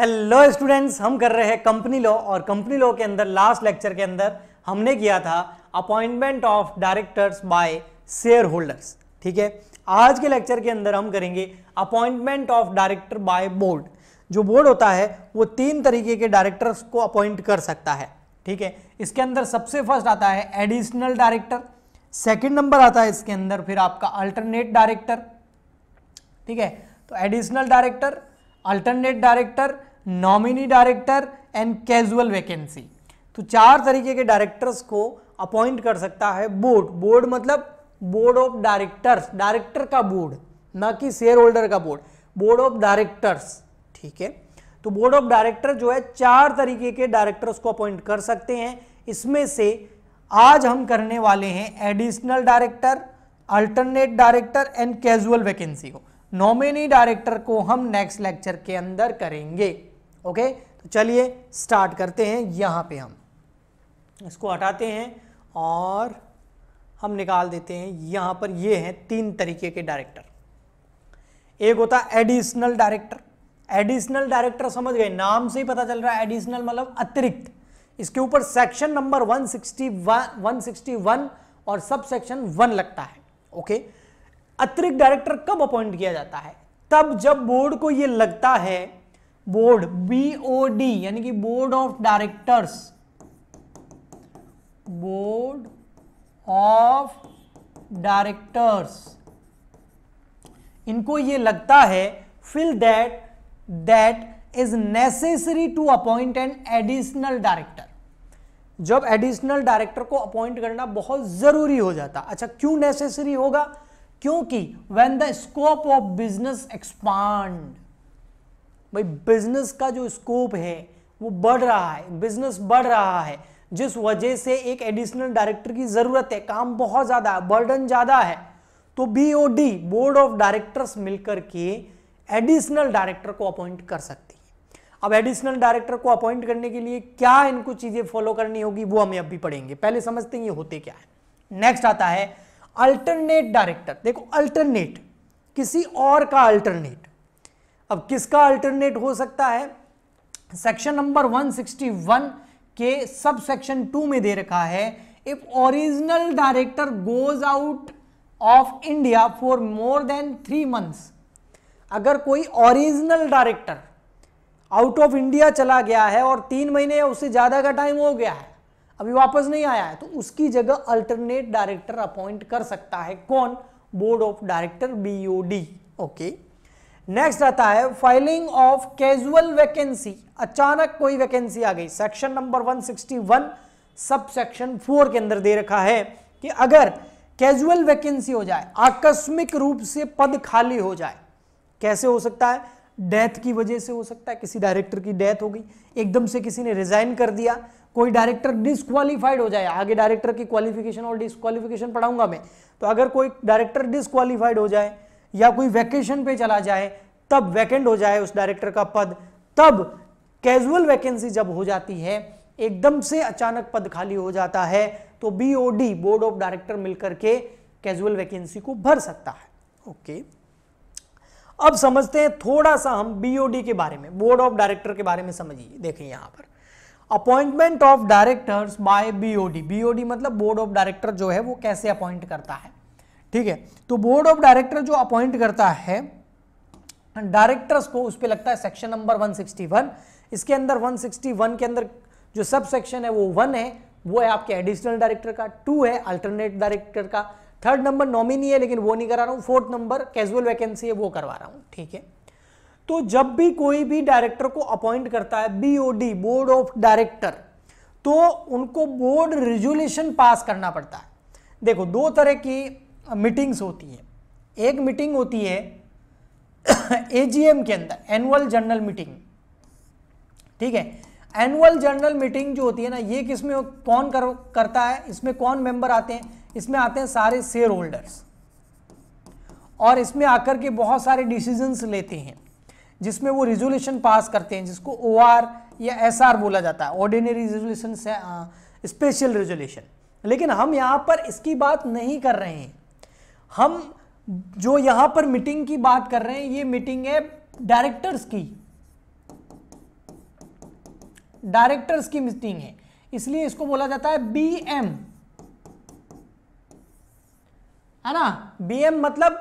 Hello students, हम कर रहे हैं कंपनी लॉ। और कंपनी लॉ के अंदर लास्ट लेक्चर के अंदर हमने किया था appointment of directors by share holders. ठीक है, आज के लेक्चर के अंदर हम करेंगे appointment of director by board. जो बोर्ड होता है वो तीन तरीके के डायरेक्टर्स को अपॉइंट कर सकता है। ठीक है, इसके अंदर सबसे फर्स्ट आता है एडिशनल डायरेक्टर, सेकेंड नंबर आता है इसके अंदर फिर आपका अल्टरनेट डायरेक्टर। ठीक है, तो additional director, alternate director, nominee director and casual vacancy. तो चार तरीके के डायरेक्टर्स को अपॉइंट कर सकता है बोर्ड। बोर्ड मतलब बोर्ड ऑफ डायरेक्टर्स, डायरेक्टर का बोर्ड, ना कि शेयर होल्डर का बोर्ड, बोर्ड ऑफ डायरेक्टर्स। ठीक है, तो बोर्ड ऑफ डायरेक्टर जो है चार तरीके के डायरेक्टर्स को अपॉइंट कर सकते हैं। इसमें से आज हम करने वाले हैं additional director, alternate director and casual vacancy को। नॉमिनी डायरेक्टर को हम नेक्स्ट लेक्चर के अंदर करेंगे। ओके, तो चलिए स्टार्ट करते हैं। यहाँ पे हम इसको हटाते हैं और हम निकाल देते हैं। यहाँ पर ये हैं तीन तरीके के डायरेक्टर। एक होता है एडिशनल डायरेक्टर। एडिशनल डायरेक्टर समझ गए, नाम से ही पता चल रहा है एडिशनल मतलब अतिरिक्त। इसके ऊपर सेक्शन नंबर 161 और सब सेक्शन 1 लगता है। ओके, अतिरिक्त डायरेक्टर कब अपॉइंट किया जाता है? तब जब बोर्ड को यह लगता है, बोर्ड BOD यानी कि board of directors, board of directors, इनको यह लगता है feel that is necessary to appoint an additional director. जब एडिशनल डायरेक्टर को अपॉइंट करना बहुत जरूरी हो जाता। अच्छा, क्यों नेसेसरी होगा? क्योंकि when the scope of business expand, भाई बिजनेस का जो स्कोप है वो बढ़ रहा है, बिजनेस बढ़ रहा है, जिस वजह से एक एडिशनल डायरेक्टर की जरूरत है। काम बहुत ज्यादा है, बर्डन ज्यादा है, तो BOD बोर्ड ऑफ डायरेक्टर्स मिलकर के एडिशनल डायरेक्टर को अपॉइंट कर सकती है। अब एडिशनल डायरेक्टर को अपॉइंट करने के लिए क्या इनको चीजें फॉलो करनी होगी, वो हमें अभी पढ़ेंगे। पहले समझते हैं ये होते क्या है। नेक्स्ट आता है अल्टरनेट डायरेक्टर। देखो, अल्टरनेट किसी और का अल्टरनेट। अब किसका अल्टरनेट हो सकता है? सेक्शन नंबर 161 के सब सेक्शन 2 में दे रखा है, if original director goes out of India for more than 3 months, अगर कोई original director out of India चला गया है और 3 महीने या उससे ज्यादा का टाइम हो गया है, अभी वापस नहीं आया है, तो उसकी जगह अल्टरनेट डायरेक्टर अपॉइंट कर सकता है। कौन? Board of director, BOD। Okay, next आता है फाइलिंग ऑफ कैजुअल वैकेंसी। अचानक कोई वैकेंसी आ गई, सेक्शन नंबर 161 सब सेक्शन 4 के अंदर दे रखा है कि अगर कैजुअल वैकेंसी हो जाए, आकस्मिक रूप से पद खाली हो जाए। कैसे हो सकता है? डेथ की वजह से हो सकता है, किसी डायरेक्टर की डेथ हो गई, एकदम से किसी ने रिजाइन कर दिया, कोई डायरेक्टर डिस्क्वालीफाइड हो जाए। आगे डायरेक्टर की क्वालिफिकेशन और डिस्क्वालिफिकेशन पढ़ाऊंगा मैं। तो अगर कोई डायरेक्टर डिस्क्वालीफाइड हो जाए या कोई वैकेशन पे चला जाए, तब वैकेंट हो जाए उस डायरेक्टर का पद, तब कैजुअल वैकेंसी जब हो जाती है, एकदम से अचानक पद खाली हो जाता है, तो BOD बोर्ड ऑफ डायरेक्टर मिलकर के कैजुअल वैकेंसी को भर सकता है। ओके, अब समझते हैं थोड़ा सा हम BOD के बारे में, बोर्ड ऑफ डायरेक्टर के बारे में समझिए। देखिए यहाँ पर appointment of directors by BOD। BOD मतलब बोर्ड ऑफ डायरेक्टर जो है वो कैसे अपॉइंट करता है। ठीक है, तो बोर्ड ऑफ डायरेक्टर जो अपॉइंट करता है डायरेक्टर्स को, उस पर लगता है सेक्शन नंबर 161। इसके अंदर 161 के अंदर जो सब सेक्शन है वो 1 है, वो है आपके एडिशनल डायरेक्टर का, 2 है अल्टरनेट डायरेक्टर का, 3rd नंबर नॉमिनी है लेकिन वो नहीं करा रहा हूँ, 4th नंबर कैजुअल वैकेंसी है वो करवा रहा हूँ। ठीक है, तो जब भी कोई भी डायरेक्टर को अपॉइंट करता है BOD बोर्ड ऑफ डायरेक्टर, तो उनको बोर्ड रेजुलेशन पास करना पड़ता है। देखो, 2 तरह की मीटिंग्स होती है। एक मीटिंग होती है AGM के अंदर, एनुअल जनरल मीटिंग। ठीक है, एनुअल जनरल मीटिंग जो होती है ना, ये किसमें कौन करता है, इसमें कौन मेंबर आते हैं? इसमें आते हैं सारे शेयर होल्डर्स, और इसमें आकर के बहुत सारे डिसीजंस लेते हैं, जिसमें वो रिजोल्यूशन पास करते हैं, जिसको OR या SR बोला जाता है, ऑर्डिनरी रिजोल्यूशन से स्पेशल रिजोल्यूशन। लेकिन हम यहाँ पर इसकी बात नहीं कर रहे हैं। हम जो यहाँ पर मीटिंग की बात कर रहे हैं, ये मीटिंग है डायरेक्टर्स की, डायरेक्टर्स की मीटिंग है, इसलिए इसको बोला जाता है बीएम, है ना। बीएम मतलब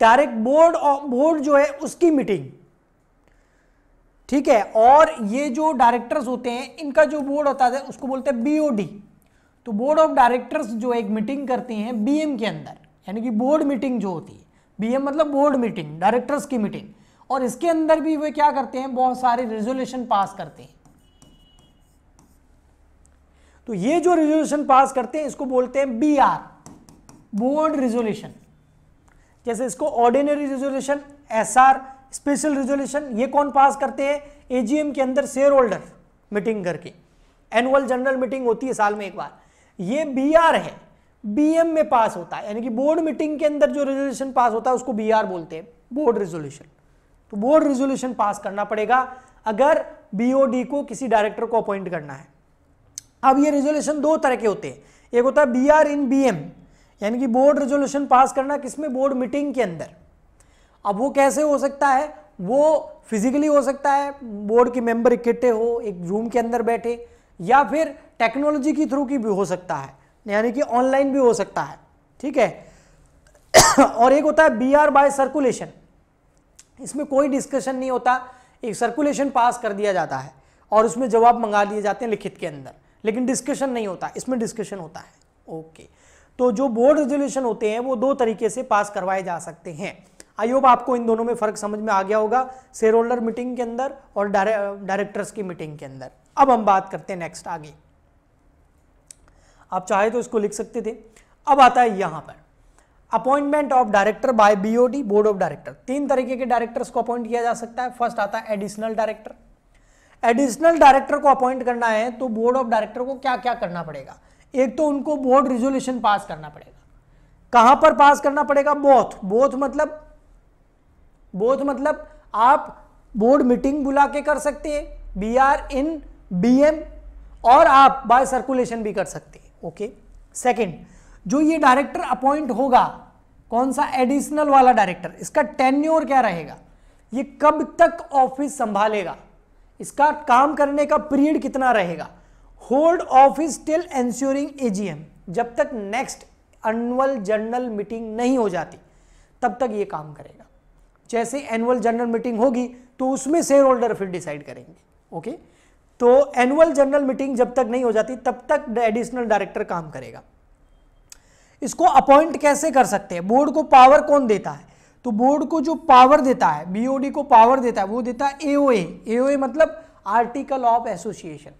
डायरेक्ट बोर्ड, और बोर्ड जो है उसकी मीटिंग, ठीक है। और ये जो डायरेक्टर्स होते हैं इनका जो बोर्ड होता है उसको बोलते हैं बीओडी। तो बोर्ड ऑफ डायरेक्टर्स जो एक मीटिंग करते हैं बीएम के अंदर, यानी कि बोर्ड मीटिंग जो होती है, बीएम मतलब बोर्ड मीटिंग, डायरेक्टर्स की मीटिंग, और इसके अंदर भी वे क्या करते हैं, बहुत सारे रेजोल्यूशन पास करते हैं। तो ये जो रेजोल्यूशन पास करते हैं इसको बोलते हैं बीआर, बोर्ड रेजोल्यूशन। जैसे इसको ordinary resolution, SR special resolution, ये कौन पास करते हैं, एजीएम के अंदर शेयर होल्डर मीटिंग करके, एनुअल जनरल मीटिंग होती है साल में एक बार। ये बीआर है, बीएम में पास होता है, यानी कि बोर्ड मीटिंग के अंदर जो रेजोल्यूशन पास होता है उसको बीआर बोलते हैं, बोर्ड रेजोल्यूशन। तो बोर्ड रेजोल्यूशन पास करना पड़ेगा अगर बीओडी को किसी डायरेक्टर को अपॉइंट करना है। अब ये रेजोल्यूशन दो तरह के होते हैं, एक होता है बीआर इन बीएम, यानी कि बोर्ड रेजोल्यूशन पास करना किसमें, बोर्ड मीटिंग के अंदर। अब वो कैसे हो सकता है, वो फिजिकली हो सकता है, बोर्ड के मेंबर इकट्ठे हो एक रूम के अंदर बैठे, या फिर टेक्नोलॉजी के थ्रू की भी हो सकता है, यानी कि ऑनलाइन भी हो सकता है, ठीक है। और एक होता है बीआर बाय सर्कुलेशन, इसमें कोई डिस्कशन नहीं होता, एक सर्कुलेशन पास कर दिया जाता है और उसमें जवाब मंगा लिए जाते हैं लिखित के अंदर, लेकिन डिस्कशन नहीं होता, इसमें डिस्कशन होता है। ओके, तो जो बोर्ड रेजोल्यूशन होते हैं वो दो तरीके से पास करवाए जा सकते हैं। आई होप आपको इन दोनों में फर्क समझ में आ गया होगा, शेयर होल्डर मीटिंग के अंदर और डायरेक्टर्स की मीटिंग के अंदर। अब हम बात करते हैं नेक्स्ट आगे, आप चाहे तो इसको लिख सकते थे। अब आता है यहां पर appointment of director by BOD, board of director. तीन तरीके के डायरेक्टर्स को अपॉइंट किया जा सकता है। फर्स्ट आता है एडिशनल डायरेक्टर। एडिशनल डायरेक्टर को अपॉइंट करना है तो बोर्ड ऑफ डायरेक्टर को क्या क्या करना पड़ेगा, एक तो उनको बोर्ड रेजोल्यूशन पास करना पड़ेगा। कहां पर पास करना पड़ेगा, बोथ मतलब आप बोर्ड मीटिंग बुला के कर सकते हैं, बीआर इन बीएम, और आप बाय सर्कुलेशन भी कर सकते हैं। ओके, सेकेंड जो ये डायरेक्टर अपॉइंट होगा, कौन सा एडिशनल वाला डायरेक्टर, इसका टेन्योर क्या रहेगा, ये कब तक ऑफिस संभालेगा, इसका काम करने का पीरियड कितना रहेगा। Hold office till ensuring AGM, जब तक नेक्स्ट एनुअल जनरल मीटिंग नहीं हो जाती तब तक ये काम करेगा। जैसे एनुअल जनरल मीटिंग होगी तो उसमें शेयर होल्डर फिर डिसाइड करेंगे। ओके, तो एनुअल जनरल मीटिंग जब तक नहीं हो जाती तब तक एडिशनल डायरेक्टर काम करेगा। इसको अपॉइंट कैसे कर सकते हैं, बोर्ड को पावर कौन देता है, तो बोर्ड को जो पावर देता है, बीओडी को पावर देता है, वो देता है एओए। एओए मतलब आर्टिकल ऑफ एसोसिएशन।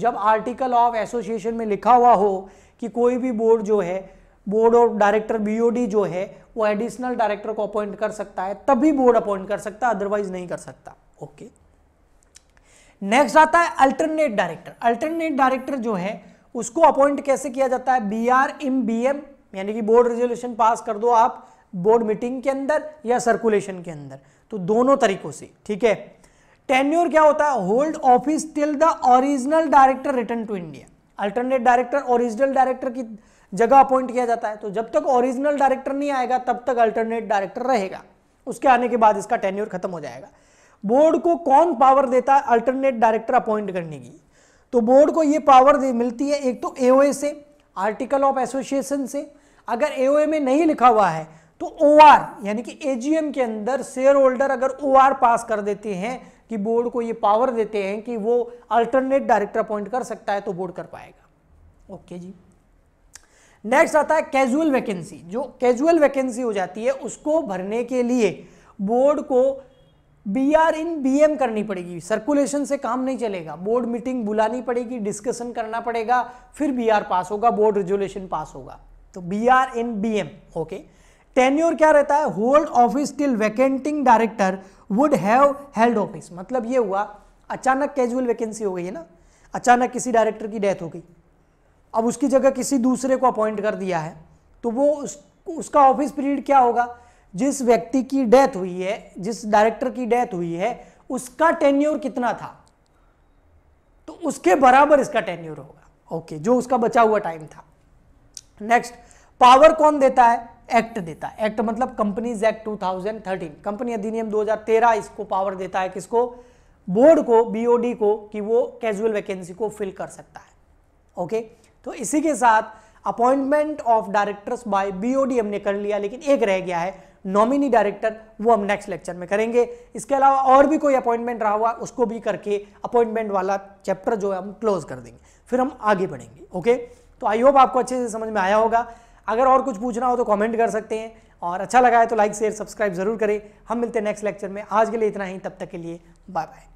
जब आर्टिकल ऑफ एसोसिएशन में लिखा हुआ हो कि कोई भी बोर्ड जो है, बोर्ड ऑफ डायरेक्टर बीओडी जो है वो एडिशनल डायरेक्टर को अपॉइंट कर सकता है, तभी बोर्ड अपॉइंट कर सकता है, अदरवाइज नहीं कर सकता। ओके, नेक्स्ट आता है अल्टरनेट डायरेक्टर। अल्टरनेट डायरेक्टर जो है उसको अपॉइंट कैसे किया जाता है, बीआर इन बीएम, यानी कि बोर्ड रेजोल्यूशन पास कर दो आप बोर्ड मीटिंग के अंदर या सर्कुलेशन के अंदर, तो दोनों तरीकों से, ठीक है। टेन्योर क्या होता है, hold office till the original director return to India. Alternate director original director की जगह अपॉइंट किया जाता है, तो जब तक ओरिजिनल डायरेक्टर नहीं आएगा तब तक अल्टरनेट डायरेक्टर रहेगा, उसके आने के बाद इसका टेन्योर खत्म हो जाएगा। बोर्ड को कौन पावर देता है अल्टरनेट डायरेक्टर अपॉइंट करने की, तो बोर्ड को ये पावर मिलती है, एक तो एओए से, आर्टिकल ऑफ एसोसिएशन से। अगर एओए में नहीं लिखा हुआ है तो ओआर, यानी कि एजीएम के अंदर शेयर होल्डर अगर ओआर पास कर देते हैं कि बोर्ड को ये पावर देते हैं कि वो अल्टरनेट डायरेक्टर अपॉइंट कर सकता है, तो बोर्ड कर पाएगा। ओके जी, नेक्स्ट आता है कैजुअल वैकेंसी। जो कैजुअल वैकेंसी हो जाती है उसको भरने के लिए बोर्ड को बीआर इन बीएम करनी पड़ेगी, सर्कुलेशन से काम नहीं चलेगा, बोर्ड मीटिंग बुलानी पड़ेगी, डिस्कशन करना पड़ेगा, फिर बीआर पास होगा, बोर्ड रेजोल्यूशन पास होगा। तो BR in BM. Okay, tenure क्या रहता है, hold office till vacating director would have held office. मतलब ये हुआ अचानक कैजुअल वैकेंसी हो गई है ना, अचानक किसी डायरेक्टर की डेथ हो गई, अब उसकी जगह किसी दूसरे को अपॉइंट कर दिया है, तो वो उसका ऑफिस पीरियड क्या होगा, जिस व्यक्ति की डेथ हुई है, जिस डायरेक्टर की डेथ हुई है, उसका टेन्योर कितना था तो उसके बराबर इसका टेन्योर होगा। ओके, जो उसका बचा हुआ टाइम था। नेक्स्ट, पावर कौन देता है, एक्ट देता है। एक्ट मतलब कंपनीज एक्ट 2013, कंपनी अधिनियम 2013 इसको पावर देता है, किसको, बोर्ड को, बीओडी को, कि वो कैजुअल वैकेंसी को फिल कर सकता है। ओके, तो इसी के साथ appointment of directors by BOD हमने कर लिया, लेकिन एक रह गया है नॉमिनी डायरेक्टर, वो हम नेक्स्ट लेक्चर में करेंगे। इसके अलावा और भी कोई अपॉइंटमेंट रहा हुआ उसको भी करके अपॉइंटमेंट वाला चैप्टर जो है हम क्लोज कर देंगे, फिर हम आगे बढ़ेंगे। ओके, तो आई होप आपको अच्छे से समझ में आया होगा। अगर और कुछ पूछना हो तो कमेंट कर सकते हैं, और अच्छा लगा है तो लाइक शेयर सब्सक्राइब जरूर करें। हम मिलते हैं नेक्स्ट लेक्चर में, आज के लिए इतना ही, तब तक के लिए बाय बाय।